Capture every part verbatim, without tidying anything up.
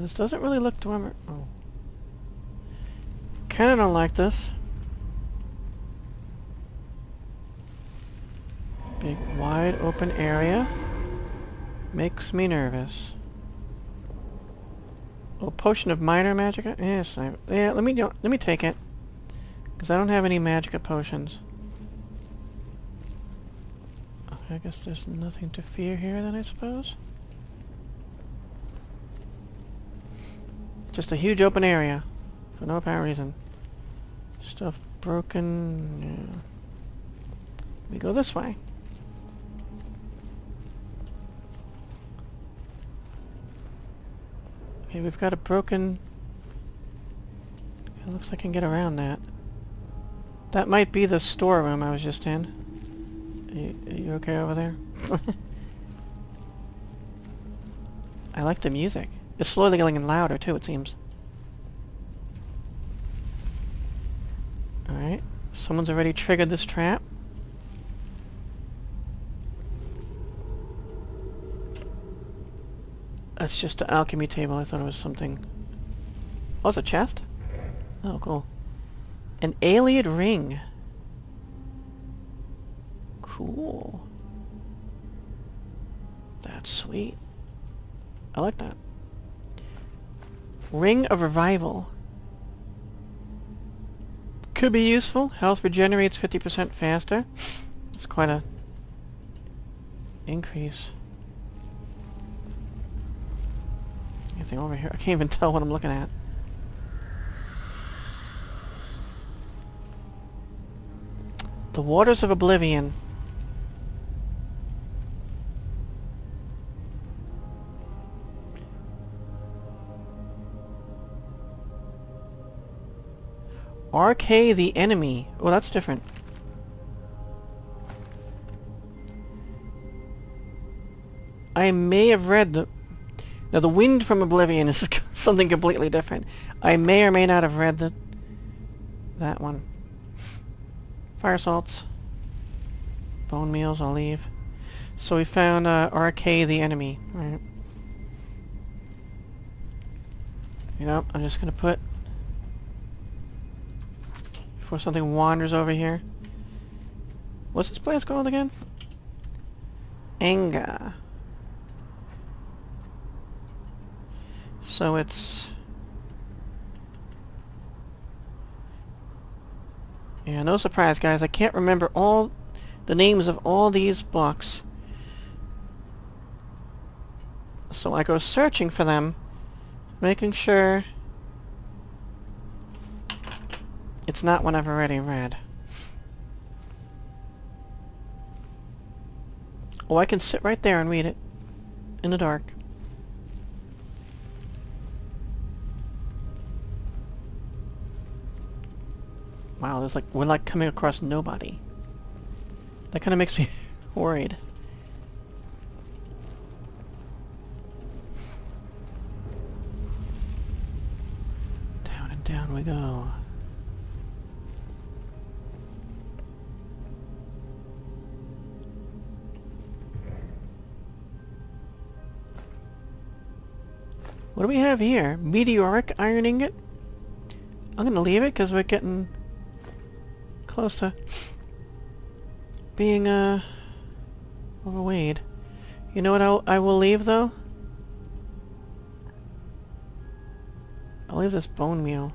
This doesn't really look dormant. Oh. Kinda don't like this. Big wide open area. Makes me nervous. Oh, potion of minor magicka? Yes, I, yeah, let me do, let me take it. Because I don't have any magicka potions. I guess there's nothing to fear here then, I suppose. Just a huge open area. For no apparent reason. Stuff broken. Yeah. We go this way. Okay, we've got a broken... It looks like I can get around that. That might be the storeroom I was just in. Are you, are you okay over there? I like the music. It's slowly getting louder too, it seems. Alright. Someone's already triggered this trap. That's just an alchemy table. I thought it was something. Oh, it's a chest? Oh, cool. An Ayleid ring. Cool. That's sweet. I like that. Ring of Revival. Could be useful. Health regenerates fifty percent faster. It's quite a increase. Anything over here? I can't even tell what I'm looking at. The Waters of Oblivion. R K the enemy. Oh, that's different. I may have read the... Now, the wind from Oblivion is something completely different. I may or may not have read the... that one. Fire salts. Bone meals, I'll leave. So we found uh, R K the enemy. Alright. You know, I'm just gonna put... Before something wanders over here. What's this place called again? Anga. So it's... Yeah, no surprise, guys. I can't remember all the names of all these books. So I go searching for them, making sure... It's not one I've already read. Oh, I can sit right there and read it. In the dark. Wow, there's like, we're like coming across nobody. That kind of makes me worried. Down and down we go. What do we have here? Meteoric iron ingot? I'm gonna leave it because we're getting close to being uh, overweight. You know what I'll, I will leave though? I'll leave this bone meal.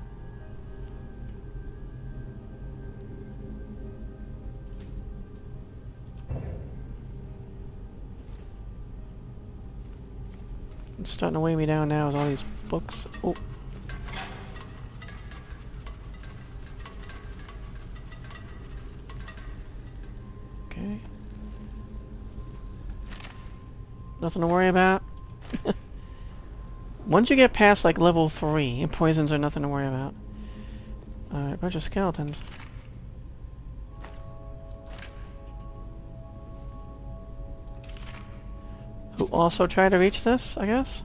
It's starting to weigh me down now with all these books. Oh. Okay. Nothing to worry about. Once you get past like level three, poisons are nothing to worry about. Alright, uh, bunch of skeletons. Who also try to reach this, I guess?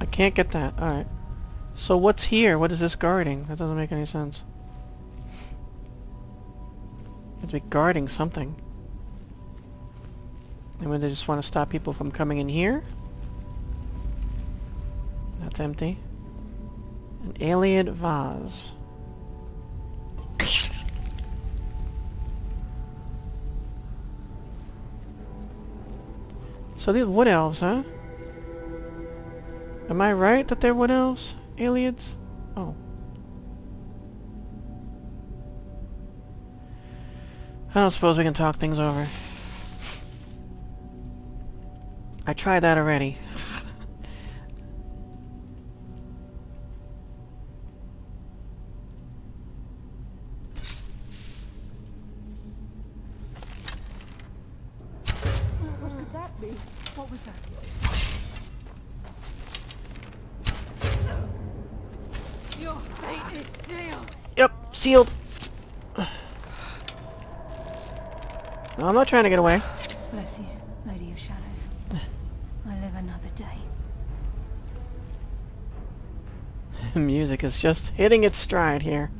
I can't get that. Alright. So what's here? What is this guarding? That doesn't make any sense. They have to be guarding something. And when they just want to stop people from coming in here. That's empty. An Ayleid vase. So these wood elves, huh? Am I right that they're wood elves? Ayleids? Oh. I don't suppose we can talk things over. I tried that already. What could that be? What was that? Your fate is sealed. Yep, sealed. No, I'm not trying to get away. Bless you, Lady of Shadows. I live another day. Music is just hitting its stride here.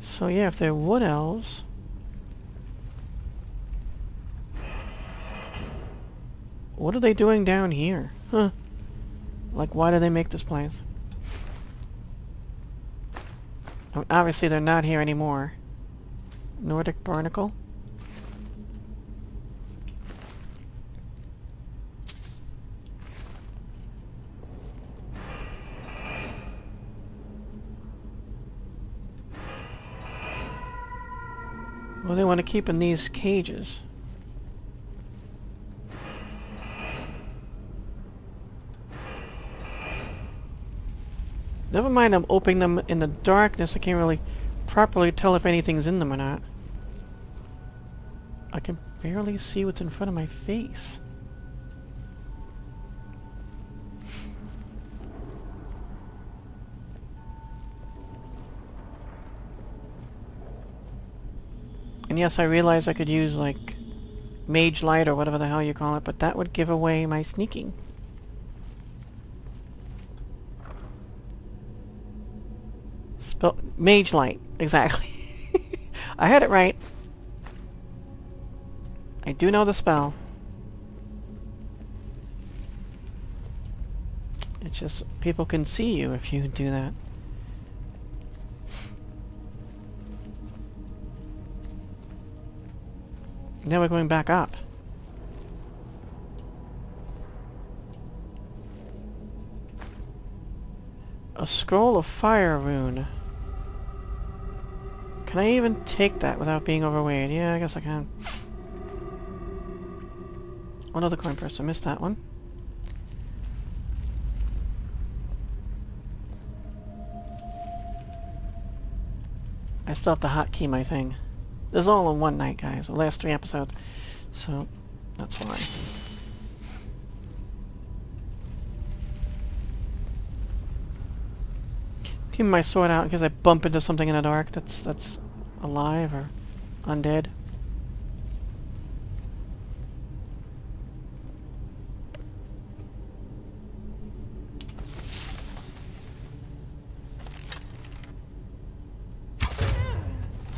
So yeah, if they're wood elves... What are they doing down here? Huh. Like, why do they make this place? Obviously they're not here anymore. Nordic barnacle. What do they want to keep in these cages? Never mind, I'm opening them in the darkness. I can't really properly tell if anything's in them or not. I can barely see what's in front of my face. And yes, I realize I could use, like, Mage Light or whatever the hell you call it, but that would give away my sneaking. Well, Mage Light, exactly. I had it right. I do know the spell. It's just people can see you if you do that. Now we're going back up. A scroll of fire rune. Can I even take that without being overweight? Yeah, I guess I can. One other coin purse. I missed that one. I still have to hotkey my thing. This is all in one night, guys. The last three episodes. So, that's why. Keep my sword out in case I bump into something in the dark that's that's alive or undead.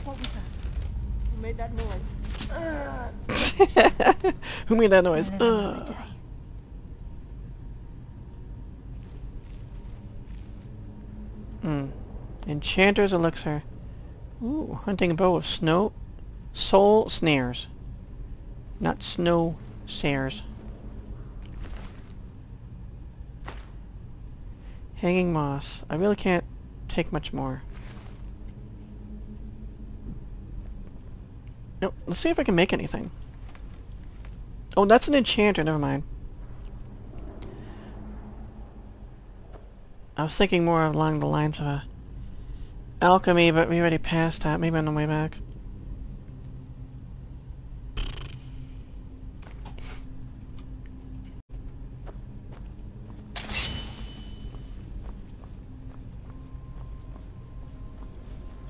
What was that? Who made that noise? Who made that noise? Uh. Hmm. Enchanter's Elixir. Ooh, hunting bow of snow... Soul snares. Not snow snares. Hanging moss. I really can't take much more. Nope. Let's see if I can make anything. Oh, that's an enchanter. Never mind. I was thinking more along the lines of a alchemy, but we already passed that. Maybe on the way back.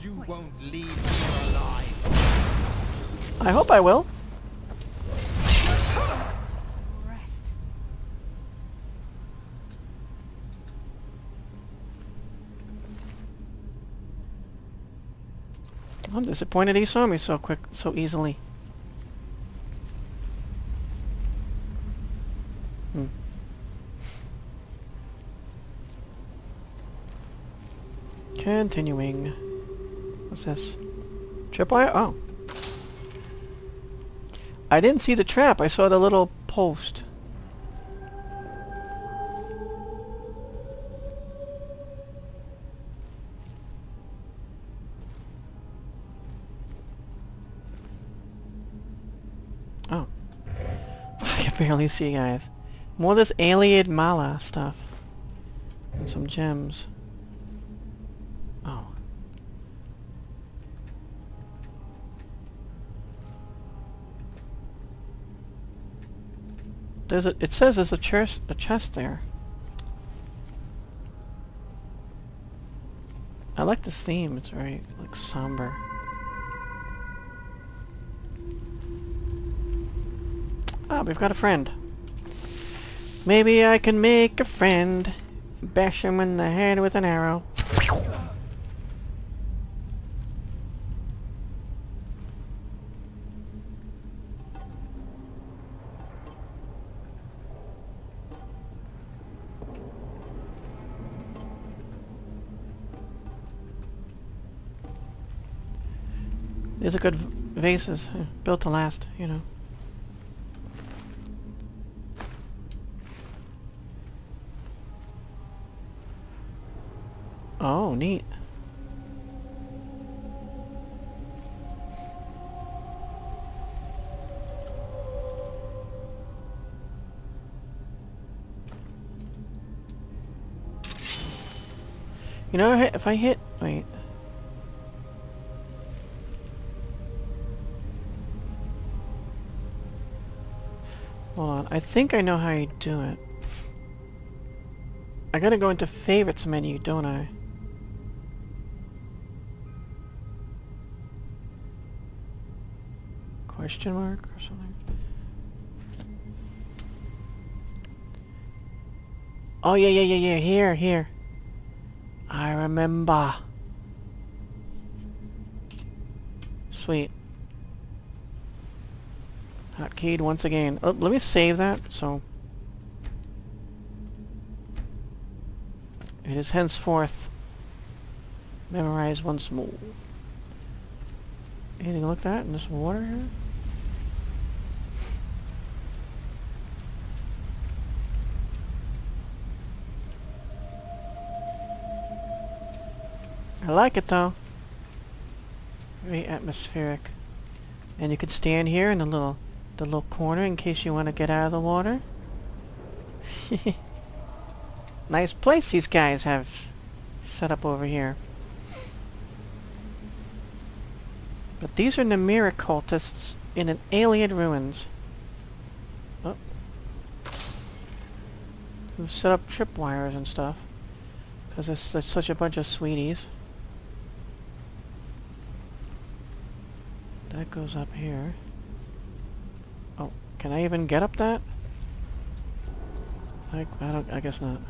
You won't leave me alive. I hope I will. I'm disappointed he saw me so quick, so easily. Hmm. Continuing. What's this? Tripwire? Oh. I didn't see the trap. I saw the little post. Oh. I can barely see, guys. More of this Ayleid mala stuff. And some gems. There's a, it says there's a chest, a chest there. I like this theme. It's very like somber. Ah, we've got a friend. Maybe I can make a friend. Bash him in the head with an arrow. These are good v vases, uh, built to last, you know. Oh, neat. You know, if I hit... wait. I think I know how you do it. I gotta go into favorites menu, don't I? Question mark or something? Oh yeah, yeah, yeah, yeah, here, here. I remember. Sweet. Hotkeyed once again. Oh, let me save that, so... it is henceforth memorized once more. Anything to look at in this water here? I like it though. Very atmospheric. And you could stand here in a little... the little corner in case you want to get out of the water. Nice place these guys have set up over here. But these are Namira cultists in an Ayleid ruins. Oh. Who set up tripwires and stuff. Because there's, there's such a bunch of sweeties. That goes up here. Oh, can I even get up that? I, I don't. I guess not.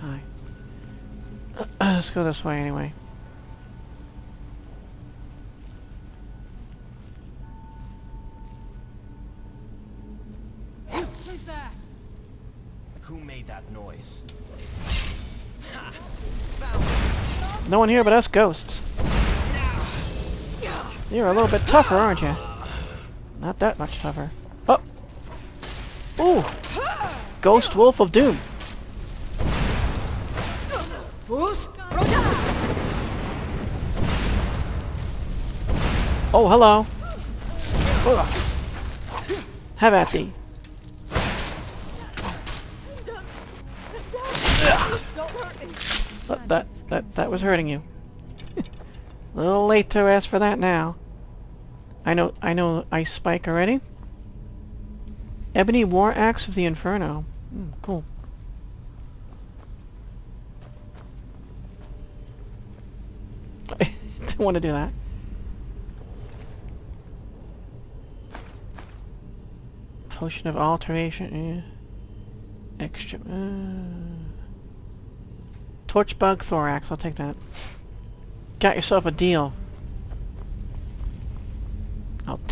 Hi. Let's go this way anyway. Who's there? Who made that noise? No one here but us ghosts. You're a little bit tougher, aren't you? Not that much tougher. Oh! Ooh! Ghost Wolf of Doom! Oh, hello! Ugh. Have at thee! But that, that, that was hurting you. A little late to ask for that now. I know, I know Ice Spike already. Ebony war axe of the inferno. Mm, cool. I didn't want to do that. Potion of alteration. Eh. Extra. Uh. Torch bug thorax. I'll take that. Got yourself a deal.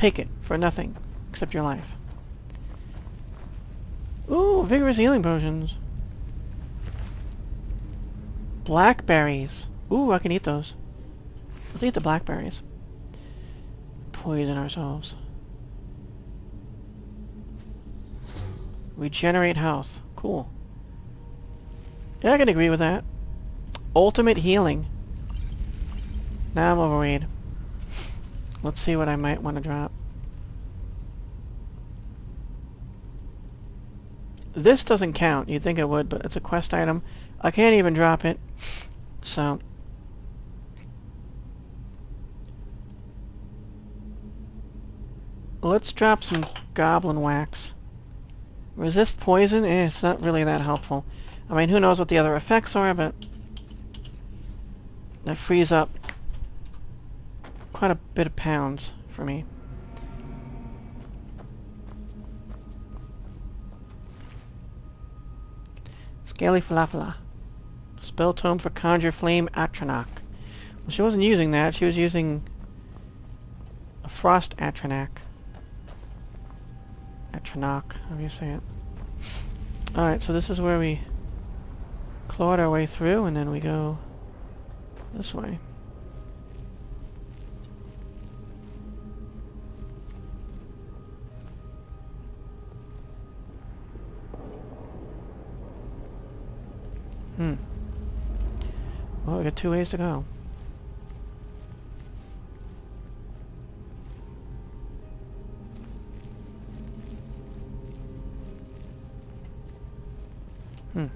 take it for nothing except your life. Ooh, vigorous healing potions. Blackberries. Ooh, I can eat those. Let's eat the blackberries. Poison ourselves. Regenerate health. Cool. Yeah, I can agree with that. Ultimate healing. Now I'm overweight. Let's see what I might want to drop. This doesn't count. You'd think it would, but it's a quest item. I can't even drop it. So... let's drop some Goblin Wax. Resist poison? Eh, it's not really that helpful. I mean, who knows what the other effects are, but... that frees up quite a bit of pounds for me. Scaly Falafala. Spell tome for Conjure Flame Atronach. Well, she wasn't using that. She was using a Frost Atronach. Atronach, however you say it. Alright, so this is where we clawed our way through, and then we go this way. Hmm. Well, we got two ways to go. Hmm.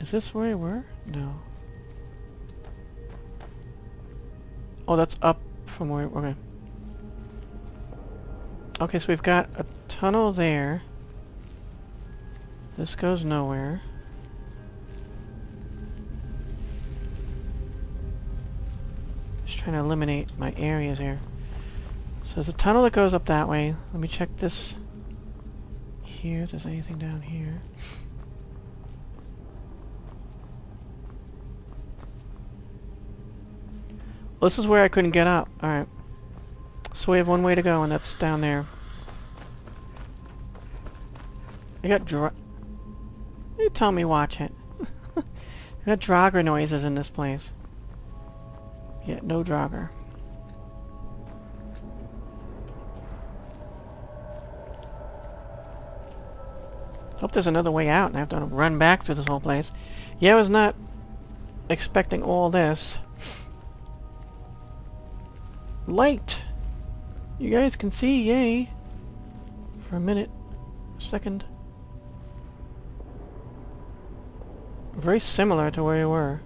Is this where we were? No. Oh, that's up from where... okay. Okay, so we've got a tunnel there. This goes nowhere. Just trying to eliminate my areas here. So there's a tunnel that goes up that way. Let me check this here, if there's anything down here. Well, this is where I couldn't get up. Alright. So we have one way to go, and that's down there. I got dra- you tell me watch it. I got draugr noises in this place. Yet no draugr. Hope there's another way out, and I have to run back through this whole place. Yeah, I was not expecting all this. Light! You guys can see, yay! For a minute, a second. Very similar to where you were.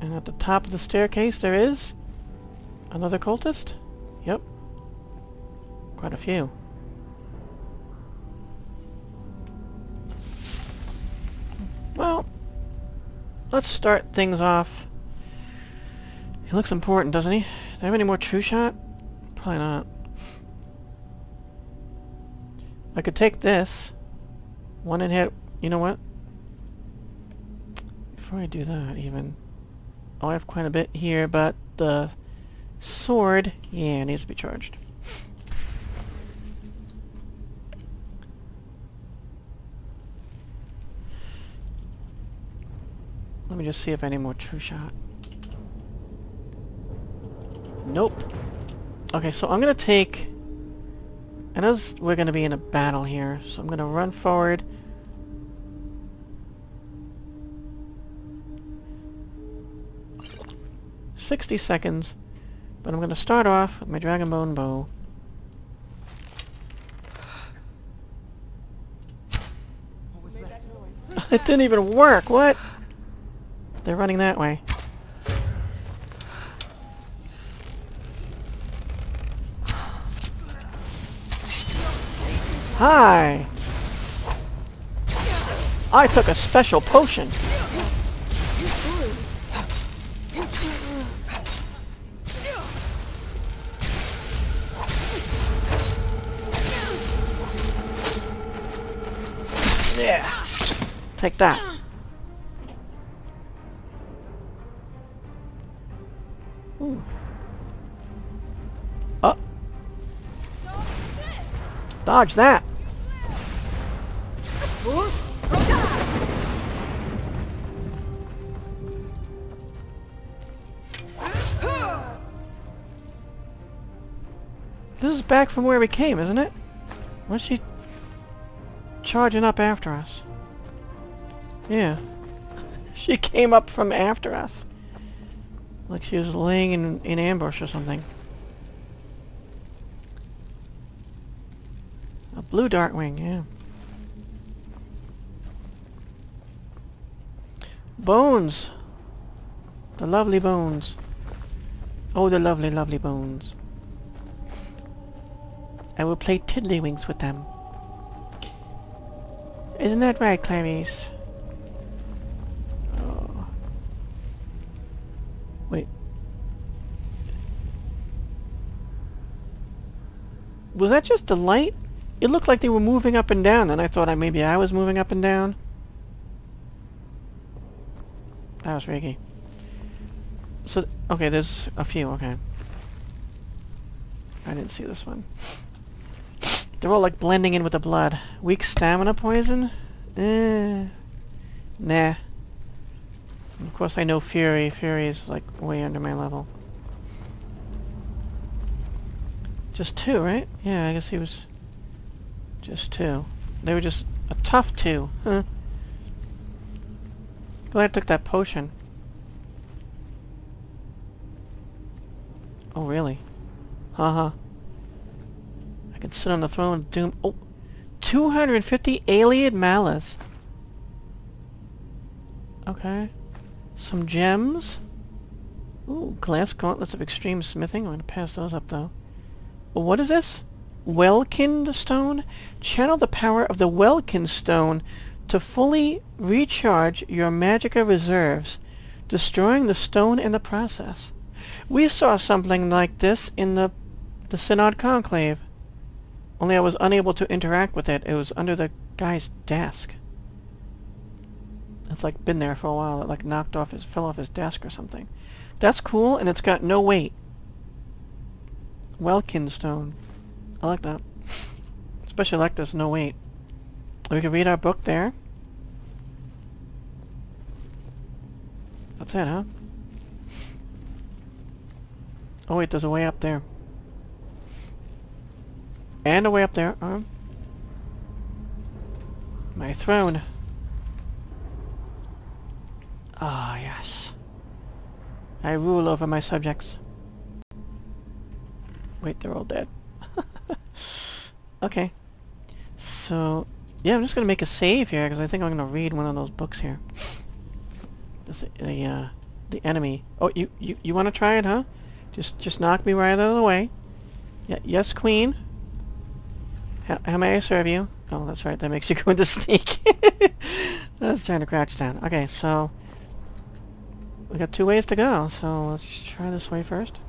And at the top of the staircase there is another cultist? Yep. Quite a few. Well, let's start things off. He looks important, doesn't he? Do I have any more true shot? Probably not. I could take this. One in hit. You know what? Before I do that, even... oh, I have quite a bit here, but the sword... yeah, it needs to be charged. Let me just see if any more true shot. Nope. Okay, so I'm gonna take... I know this, we're gonna be in a battle here, so I'm gonna run forward. sixty seconds, but I'm gonna start off with my dragonbone bow. What was that noise? It didn't even work. What? They're running that way. Hi! I took a special potion! Yeah. Take that. Ooh. Oh. Dodge that. This is back from where we came, isn't it? What's she charging up after us? Yeah. She came up from after us. Like she was laying in, in ambush or something. A blue dart wing, yeah. Bones! The lovely bones. Oh, the lovely, lovely bones. I will play tiddlywinks with them. Isn't that right, Clarice? Oh. Wait. Was that just the light? It looked like they were moving up and down, and I thought I, maybe I was moving up and down. That was Reiki. So, th okay, there's a few, okay. I didn't see this one. They're all like blending in with the blood. Weak stamina poison? Eh. Nah. And of course I know Fury. Fury is like way under my level. Just two, right? Yeah, I guess he was just two. They were just a tough two. Huh. Glad I took that potion. Oh, really? Haha. Uh-huh. I can sit on the throne of doom. Oh, two hundred fifty Ayleid malice. Okay. Some gems. Ooh, glass gauntlets of extreme smithing. I'm going to pass those up, though. What is this? Welkin Stone? Channel the power of the Welkin Stone to fully recharge your magicka reserves, destroying the stone in the process. We saw something like this in the, the Synod Conclave. Only I was unable to interact with it. It was under the guy's desk. It's like been there for a while. It like knocked off his, fell off his desk or something. That's cool, and it's got no weight. Welkin Stone. I like that. Especially like this, no weight. We can read our book there. That's it, huh? Oh wait, there's a way up there. And a way up there. Um, my throne. Ah, oh, yes. I rule over my subjects. Wait, they're all dead. Okay. So... yeah, I'm just going to make a save here, because I think I'm going to read one of those books here. This, the, uh, the enemy. Oh, you, you, you want to try it, huh? Just just knock me right out of the way. Yeah, yes, queen. How, how may I serve you? Oh, that's right, that makes you go into sneak. I was trying to crouch down. Okay, so... we got two ways to go, so let's try this way first.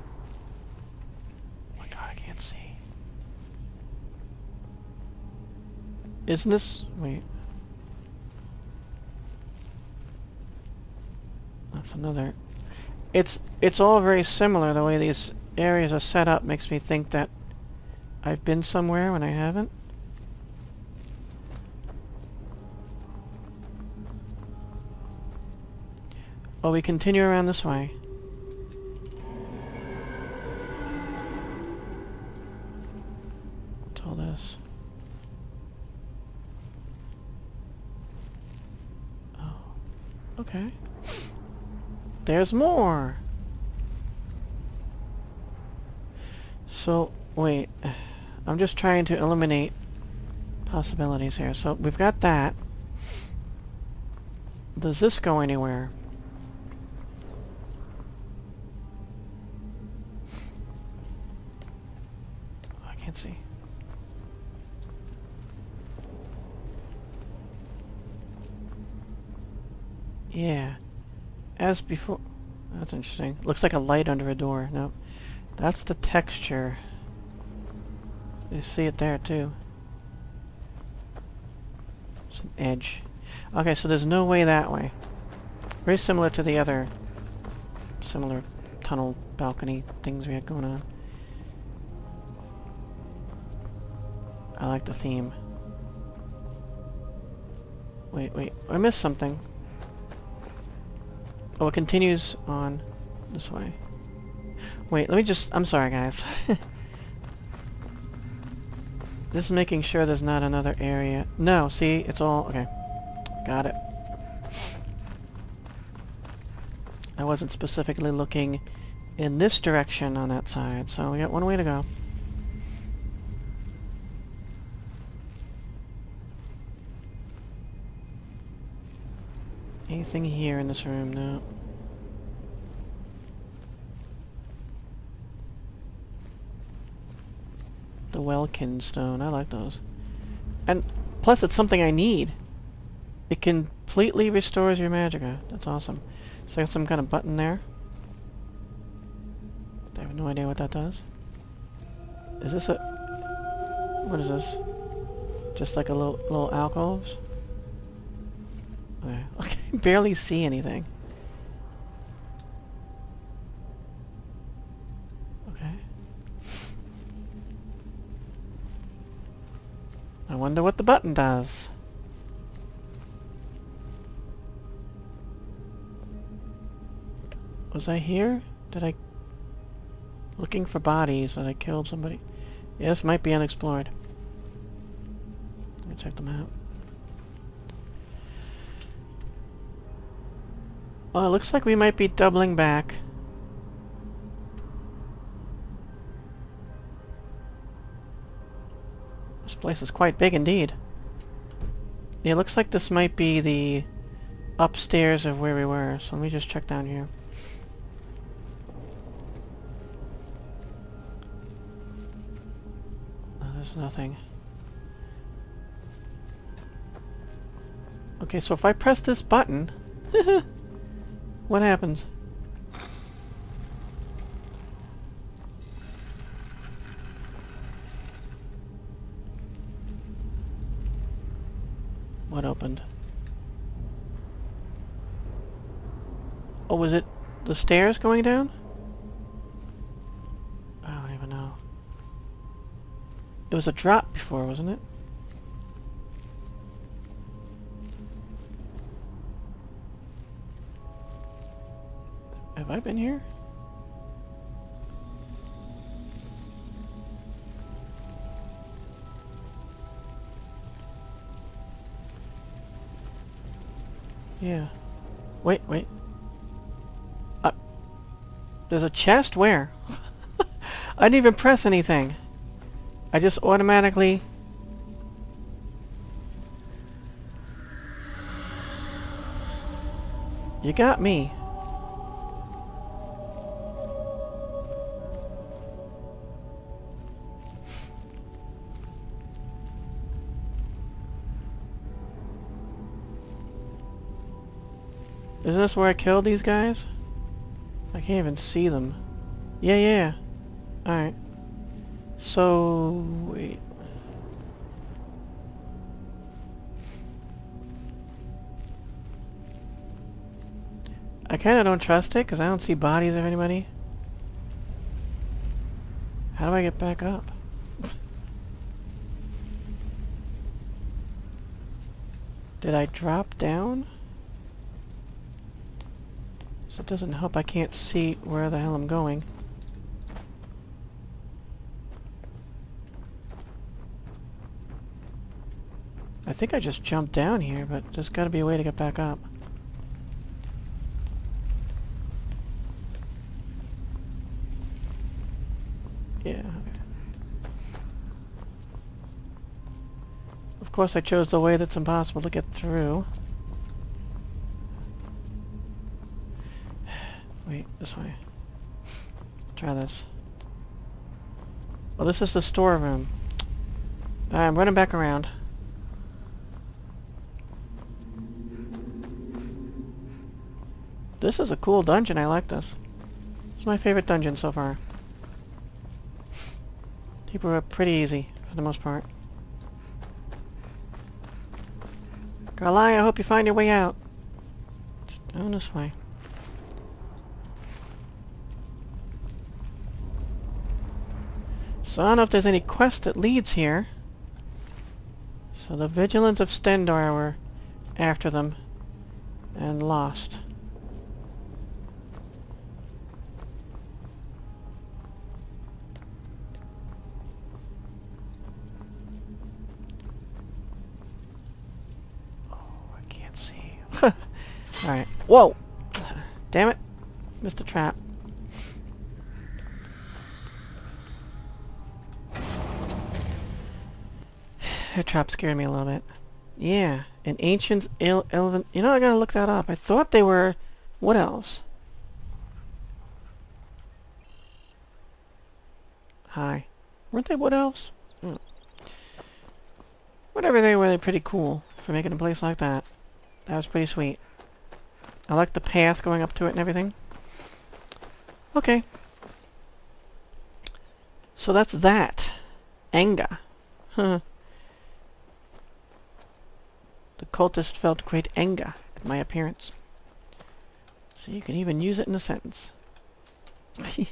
Isn't this... wait. That's another... It's it's all very similar. The way these areas are set up makes me think that I've been somewhere when I haven't. Oh, we continue around this way. What's all this? Okay. There's more! So, wait. I'm just trying to eliminate possibilities here. So, we've got that. Does this go anywhere? Oh, I can't see. Yeah. As before... that's interesting. Looks like a light under a door. Nope. That's the texture. You see it there, too. It's an edge. Okay, so there's no way that way. Very similar to the other similar tunnel balcony things we had going on. I like the theme. Wait, wait. I missed something. Oh, it continues on this way. Wait, let me just... I'm sorry, guys. Just making sure there's not another area. No, see? It's all... Okay. Got it. I wasn't specifically looking in this direction on that side, so we got one way to go. Anything here in this room? No. The Welkin Stone. I like those. And plus it's something I need. It completely restores your magicka. That's awesome. So I got some kind of button there. I have no idea what that does. Is this a... What is this? Just like a little, little alcoves? Okay. I can barely see anything. Okay. I wonder what the button does. Was I here? Did I... Looking for bodies that I killed somebody? Yeah, this might be unexplored. Let me check them out. Well, it looks like we might be doubling back. This place is quite big indeed. Yeah, it looks like this might be the upstairs of where we were, so let me just check down here. Oh, there's nothing. Okay, so if I press this button... What happens? What opened? Oh, was it the stairs going down? I don't even know. It was a drop before, wasn't it? Have I been here? Yeah. Wait, wait. Uh, there's a chest? Where? I didn't even press anything. I just automatically... You got me. Isn't this where I killed these guys? I can't even see them. Yeah, yeah. Alright. So... Wait. I kinda don't trust it, because I don't see bodies of anybody. How do I get back up? Did I drop down? It doesn't help I can't see where the hell I'm going. I think I just jumped down here, but there's gotta be a way to get back up. Yeah, okay. Of course I chose the way that's impossible to get through. Wait, this way. Try this. Well, this is the storeroom. Alright, I'm running back around. This is a cool dungeon. I like this. It's my favorite dungeon so far. People are pretty easy, for the most part. Golai, I hope you find your way out. It's down this way. So I don't know if there's any quest that leads here. So the Vigilants of Stendarr were after them and lost. Oh, I can't see. Alright. Whoa! Damn it. Missed the trap. That trap scared me a little bit. Yeah, an ancient el elven... You know, I gotta look that up. I thought they were wood elves. Hi. Weren't they wood elves? Mm. Whatever they were, they're pretty cool for making a place like that. That was pretty sweet. I like the path going up to it and everything. Okay. So that's that. Anga. Huh. The cultist felt great anger at my appearance. So you can even use it in a sentence. Oh,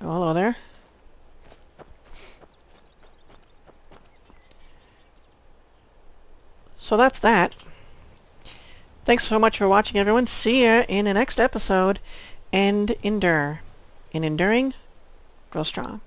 hello there. So that's that. Thanks so much for watching, everyone. See ya in the next episode. And endure. In enduring, grow strong.